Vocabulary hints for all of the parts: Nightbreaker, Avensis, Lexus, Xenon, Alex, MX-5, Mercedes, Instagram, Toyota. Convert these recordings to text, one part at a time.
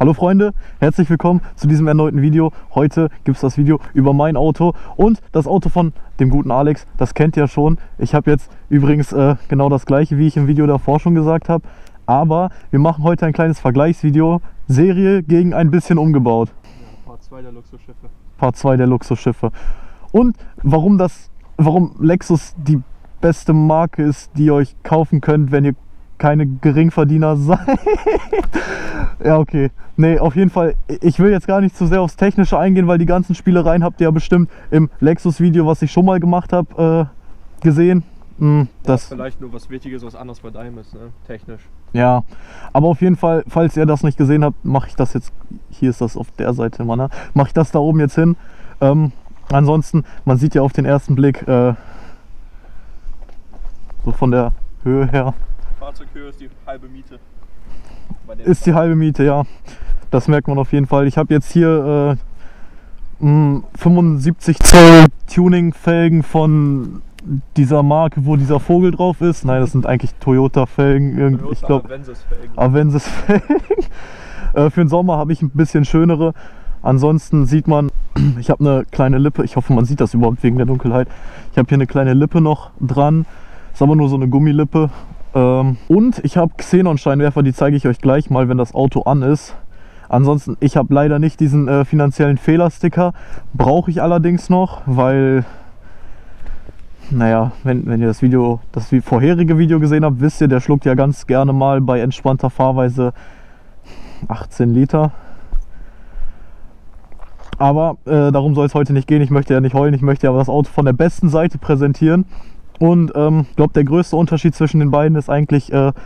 Hallo Freunde, herzlich willkommen zu diesem erneuten Video. Heute gibt es das Video über mein Auto und das Auto von dem guten Alex, das kennt ihr schon. Ich habe jetzt übrigens genau das gleiche, wie ich im Video davor schon gesagt habe. Aber wir machen heute ein kleines Vergleichsvideo, Serie gegen ein bisschen umgebaut. Ja, Part 2 der Luxusschiffe. Part 2 der Luxusschiffe. Und warum Lexus die beste Marke ist, die ihr euch kaufen könnt, wenn ihr keine Geringverdiener sein. Ja, okay. Nee, auf jeden Fall, ich will jetzt gar nicht zu sehr aufs Technische eingehen, weil die ganzen Spielereien habt ihr ja bestimmt im Lexus-Video, was ich schon mal gemacht habe, gesehen. Das ja, vielleicht nur was Wichtiges, was anderes bei deinem ist, ne? Technisch. Ja, aber auf jeden Fall, falls ihr das nicht gesehen habt, mache ich das jetzt, hier ist das auf der Seite, Mann, ne? Mache ich das da oben jetzt hin. Ansonsten, man sieht ja auf den ersten Blick, so von der Höhe her, Fahrzeughöhe ist die halbe Miete. Ist die halbe Miete, ja. Das merkt man auf jeden Fall. Ich habe jetzt hier 75 Zoll Tuning-Felgen von dieser Marke, wo dieser Vogel drauf ist. Nein, das sind eigentlich Toyota-Felgen. Toyota, ich glaube Avensis-Felgen. Avensis-Felgen. Für den Sommer habe ich ein bisschen schönere. Ansonsten sieht man, ich habe eine kleine Lippe. Ich hoffe, man sieht das überhaupt wegen der Dunkelheit. Ich habe hier eine kleine Lippe noch dran. Ist aber nur so eine Gummilippe. Und ich habe Xenon-Scheinwerfer, die zeige ich euch gleich mal, wenn das Auto an ist. Ansonsten, ich habe leider nicht diesen finanziellen Fehlersticker. Brauche ich allerdings noch, weil, naja, wenn ihr das vorherige Video gesehen habt, wisst ihr, der schluckt ja ganz gerne mal bei entspannter Fahrweise 18 Liter. Aber darum soll es heute nicht gehen. Ich möchte ja nicht heulen, ich möchte aber das Auto von der besten Seite präsentieren. Und ich glaube, der größte Unterschied zwischen den beiden ist eigentlich ein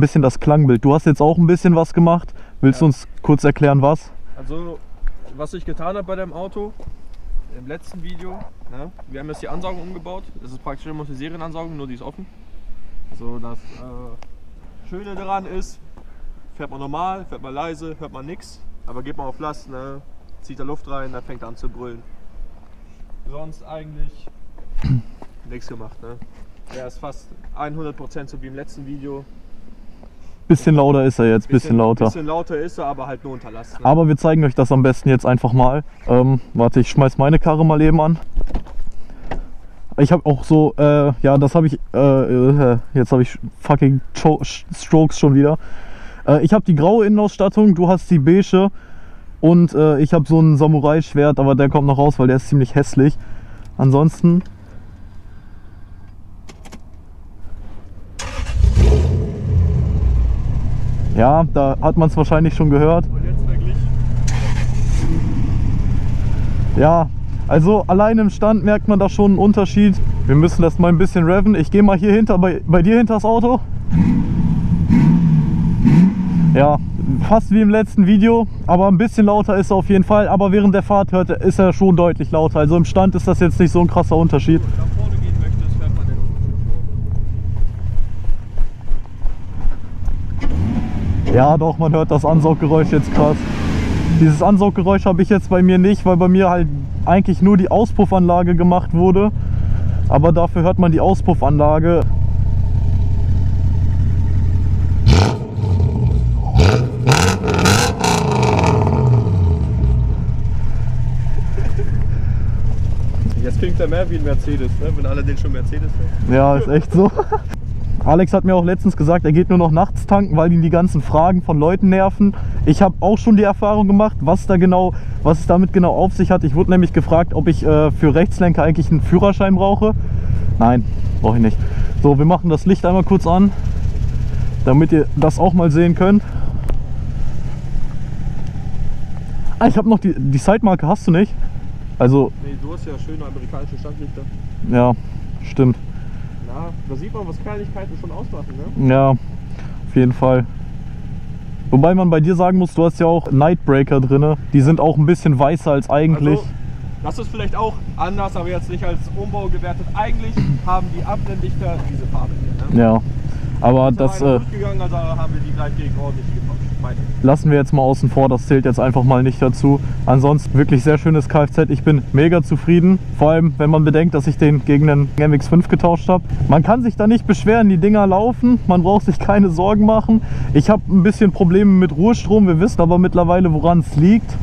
bisschen das Klangbild. Du hast jetzt auch ein bisschen was gemacht. Willst du uns kurz erklären, was? Also, was ich getan habe bei dem Auto, im letzten Video, ne, wir haben jetzt die Ansaugung umgebaut. Das ist praktisch immer die Serienansaugung, nur die ist offen. So, das Schöne daran ist, fährt man normal, fährt man leise, hört man nichts. Aber geht man auf Last, ne, zieht da Luft rein, dann fängt er an zu brüllen. Sonst eigentlich nichts gemacht, ne? Der ist fast 100% so wie im letzten Video. Bisschen lauter ist er jetzt, bisschen lauter ist er, aber halt nur unter Last, ne? Aber wir zeigen euch das am besten jetzt einfach mal. Warte, ich schmeiß meine Karre mal eben an. Ich habe auch so, ja, das habe ich, jetzt habe ich fucking Strokes schon wieder. Ich habe die graue Innenausstattung, du hast die beige und ich habe so ein Samurai-Schwert, aber der kommt noch raus, weil der ist ziemlich hässlich. Ansonsten, ja, da hat man es wahrscheinlich schon gehört. Und jetzt verglichen. Ja, also allein im Stand merkt man da schon einen Unterschied. Wir müssen das mal ein bisschen reven. Ich gehe mal hier hinter, bei dir hinter das Auto. Ja, fast wie im letzten Video, aber ein bisschen lauter ist er auf jeden Fall. Aber während der Fahrt hört, ist er schon deutlich lauter. Also im Stand ist das jetzt nicht so ein krasser Unterschied. Ja doch, man hört das Ansauggeräusch jetzt krass. Dieses Ansauggeräusch habe ich jetzt bei mir nicht, weil bei mir halt eigentlich nur die Auspuffanlage gemacht wurde. Aber dafür hört man die Auspuffanlage. Jetzt klingt er mehr wie ein Mercedes, ne? Wenn alle den schon Mercedes haben. Ja, ist echt so. Alex hat mir auch letztens gesagt, er geht nur noch nachts tanken, weil ihn die ganzen Fragen von Leuten nerven. Ich habe auch schon die Erfahrung gemacht, was es damit genau auf sich hat. Ich wurde nämlich gefragt, ob ich für Rechtslenker eigentlich einen Führerschein brauche. Nein, brauche ich nicht. So, wir machen das Licht einmal kurz an, damit ihr das auch mal sehen könnt. Ah, ich habe noch die Sidemarke, hast du nicht? Also, nee, du hast ja schöne amerikanische Standlichter. Ja, stimmt. Ja, da sieht man, was Kleinigkeiten schon ausmachen, ne? Ja, auf jeden Fall. Wobei man bei dir sagen muss, du hast ja auch Nightbreaker drin. Die sind auch ein bisschen weißer als eigentlich. Also, das ist vielleicht auch anders, aber jetzt nicht als Umbau gewertet. Eigentlich haben die Ablendlichter diese Farbe hier, ne? Ja, aber das ist durchgegangen, also haben wir die gleich gegen ordentlich getauscht. lassen wir jetzt mal außen vor, das zählt jetzt einfach mal nicht dazu. Ansonsten wirklich sehr schönes Kfz, ich bin mega zufrieden, vor allem wenn man bedenkt, dass ich den gegen den MX-5 getauscht habe. Man kann sich da nicht beschweren, die Dinger laufen, man braucht sich keine Sorgen machen. Ich habe ein bisschen Probleme mit Ruhestrom, wir wissen aber mittlerweile, woran es liegt.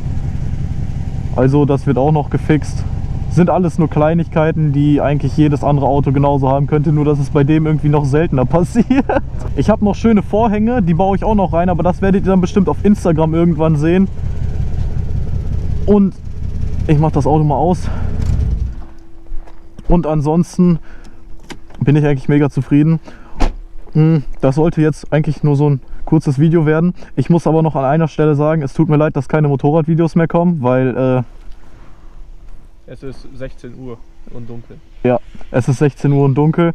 Also das wird auch noch gefixt. Sind alles nur Kleinigkeiten, die eigentlich jedes andere Auto genauso haben könnte, nur dass es bei dem irgendwie noch seltener passiert. Ich habe noch schöne Vorhänge, die baue ich auch noch rein, aber das werdet ihr dann bestimmt auf Instagram irgendwann sehen. Und ich mache das Auto mal aus. Und ansonsten bin ich eigentlich mega zufrieden. Das sollte jetzt eigentlich nur so ein kurzes Video werden. Ich muss aber noch an einer Stelle sagen, es tut mir leid, dass keine Motorradvideos mehr kommen, weil... Es ist 16 Uhr und dunkel. Ja, es ist 16 Uhr und dunkel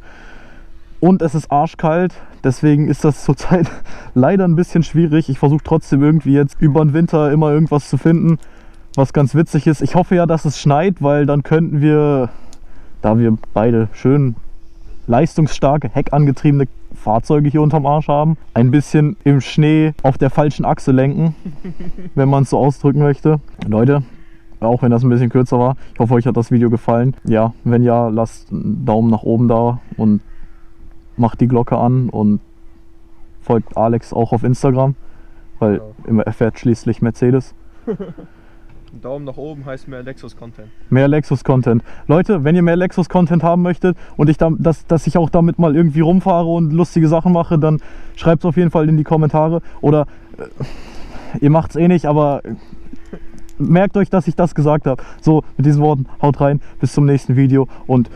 und es ist arschkalt, deswegen ist das zurzeit leider ein bisschen schwierig. Ich versuche trotzdem irgendwie jetzt über den Winter immer irgendwas zu finden, was ganz witzig ist. Ich hoffe ja, dass es schneit, weil dann könnten wir, da wir beide schön leistungsstarke, heckangetriebene Fahrzeuge hier unterm Arsch haben, ein bisschen im Schnee auf der falschen Achse lenken, wenn man es so ausdrücken möchte. Leute, auch wenn das ein bisschen kürzer war. Ich hoffe, euch hat das Video gefallen. Ja, wenn ja, lasst einen Daumen nach oben da und macht die Glocke an und folgt Alex auch auf Instagram, weil immer erfährt schließlich Mercedes. Daumen nach oben heißt mehr Lexus-Content. Mehr Lexus-Content. Leute, wenn ihr mehr Lexus-Content haben möchtet und ich dass ich auch damit mal irgendwie rumfahre und lustige Sachen mache, dann schreibt es auf jeden Fall in die Kommentare. Oder ihr macht es eh nicht, aber... merkt euch, dass ich das gesagt habe. So, mit diesen Worten, haut rein, bis zum nächsten Video und...